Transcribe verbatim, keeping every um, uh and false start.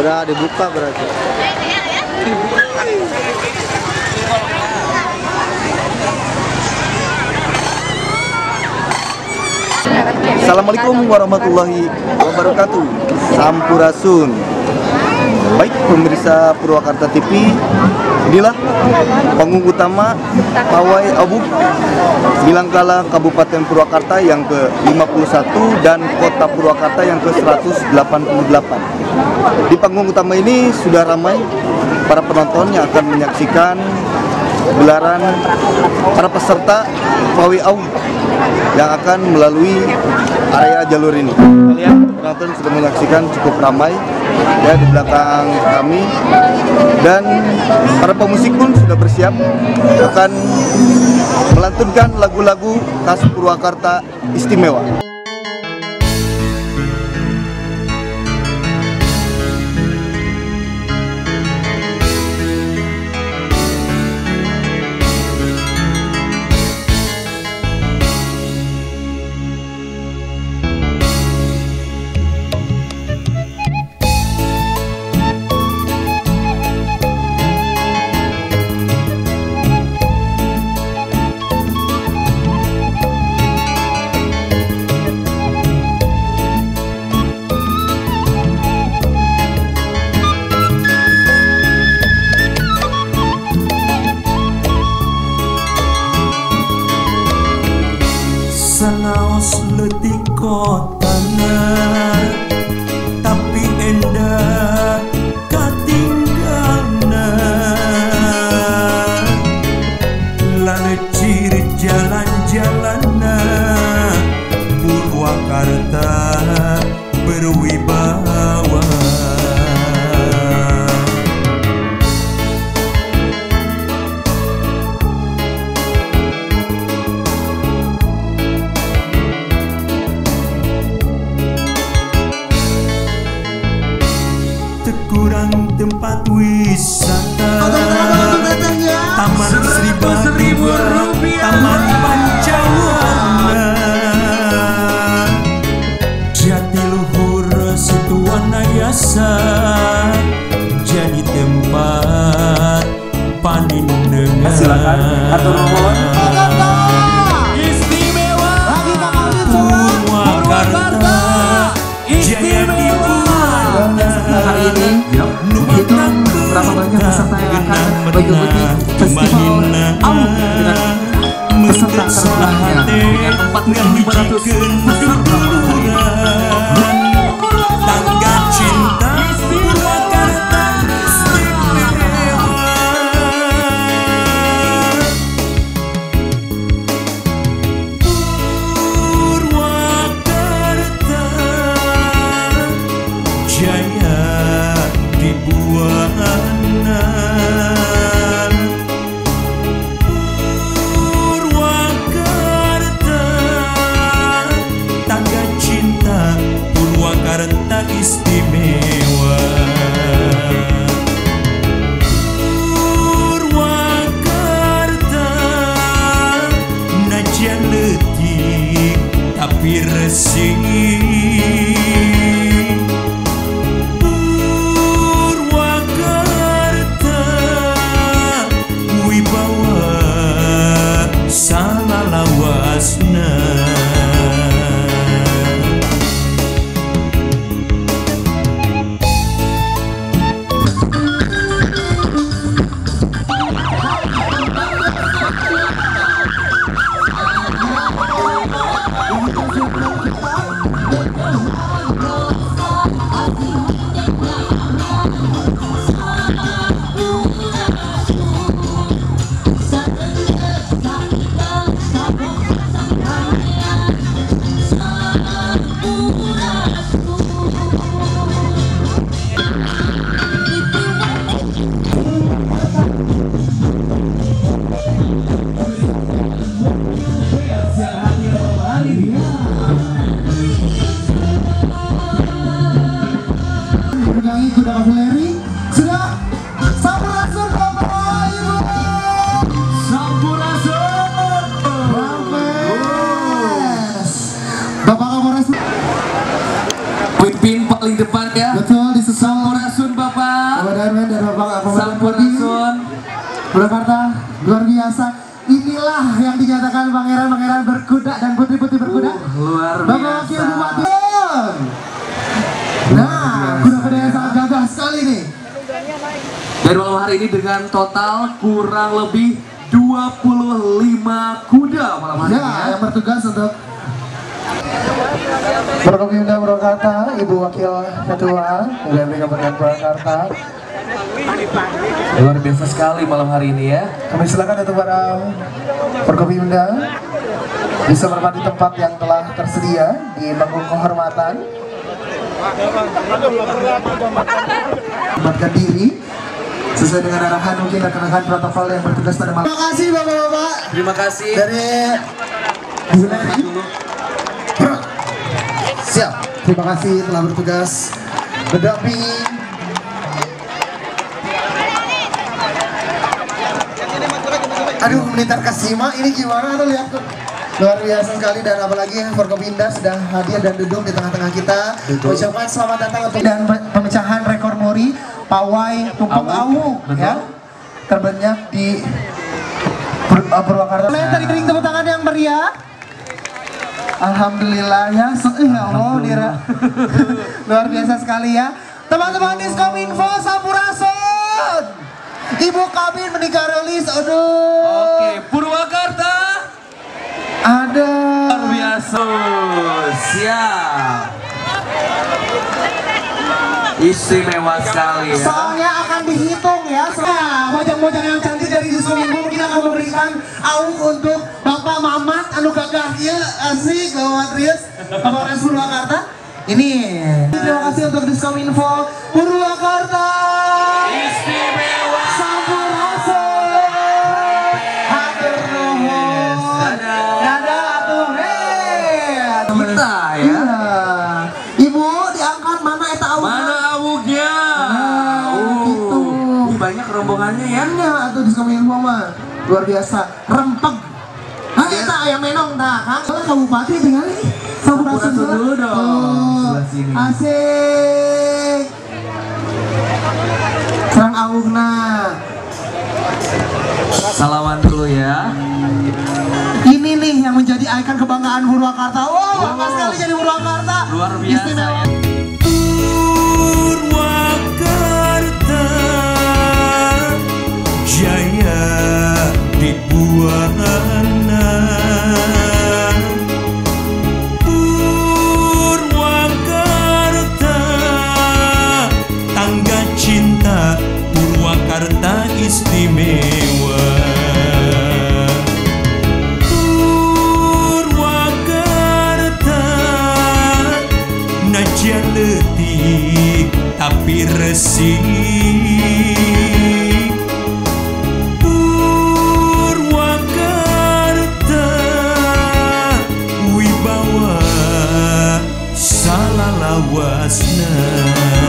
Udah dibuka berarti. Assalamualaikum warahmatullahi wabarakatuh. Sampurasun. Baik pemirsa Purwakarta T V, inilah panggung utama Pawai Awug Milangkala Kabupaten Purwakarta yang ke lima puluh satu dan Kota Purwakarta yang ke seratus delapan puluh delapan. Di panggung utama ini sudah ramai para penonton yang akan menyaksikan gelaran para peserta Pawai Awug yang akan melalui area jalur ini. Kalian penonton sudah menyaksikan cukup ramai ya di belakang kami, dan para pemusik pun sudah bersiap akan melantunkan lagu-lagu khas Purwakarta istimewa. Sanaos leutik kotana, tapi endah katinggalna. Lalecir jalan-jalanna, Purwakarta berwibawa. Kurang tempat wisata, taman seribu rupiah, taman pancawarna, jatiluhur situanayasa jadi tempat panindengan. Silakan atur nuhun. Istimewa Purwakarta, istimewa. Hari ini menghitung berapa banyak peserta yang akan mengikuti festival Awug dengan peserta terbanyak dengan empat ribu lima ratus peserta istimewa. Purwakarta najan leutik tapi resik. Purwakarta wibawa salalawasna. Pimpin paling depan ya. Betul, disesal. Sampurasun. buat Disun Purwakarta, luar biasa. Inilah yang dinyatakan pangeran-pangeran berkuda dan putri-putri berkuda. Uh, luar Bapak biasa. Bapak Wakil Bupati. Nah, kuda-kuda yang sangat gagah sekali nih. Dan malam hari ini dengan total kurang lebih dua puluh lima kuda malam hari ya, ini. Yang bertugas untuk Forkopinda Purwakarta, Ibu Wakil Ketua dari Kabupaten Purwakarta. Luar biasa sekali malam hari ini ya. Kami silakan untuk para Forkopinda bisa menempati tempat yang telah tersedia di panggung kehormatan. Tempatkan diri sesuai dengan arahan mungkin rekan-rekan protokol yang bertugas pada malam. Terima kasih Bapak-bapak. Terima kasih. Dari siap. Terima kasih telah bertugas berdampingi. Aduh, militer Kasima ini gimana tuh, lihat tuh. Luar biasa sekali, dan apalagi Forkopinda sudah hadir dan duduk di tengah-tengah kita. Ucapan selamat datang untuk dan pemecahan rekor MURI Pawai Awug ya. Terbanyak di Purwakarta. Boleh tadi kering tepuk tangan yang meriah. Alhamdulillah ya, ya Allah, Dira. Luar biasa sekali ya. Teman-teman Diskominfo, Sampurasun. Ibu Kabin menikah rilis, aduh. Oke, Purwakarta. Ada. Luar biasa, siap. Istimewa sekali ya. Soalnya akan dihitung ya. Nah, wajah-wajah yang cantik dari Diskominfo mungkin akan memberikan awuk untuk Bapak Mamat, anu gagah ya, asik, Bapak Rias, Bapak Rias Purwakarta. Ini terima kasih untuk Diskominfo Purwakarta. Istimewa. Sampurasun. Hatur nuhun. Dada atuh heh. Kita ya. Ibu diangkat mana eta awuk? Mana awuknya? Nah, uh, gitu. Banyak rombongannya ya. Iya, atuh Diskominfo mah luar biasa. Rempeg. Kita ayam menong dah, kalau Kabupaten tinggal ini, Sampurasun dulu dong. Asik, serang awukna. Salaman dulu ya. Ini nih yang menjadi ikon kebanggaan Purwakarta. Wow, bangga sekali jadi Purwakarta. Luar biasa. Istimewa Purwakarta, najan letih tapi resik. Purwakarta wibawa salalawasna.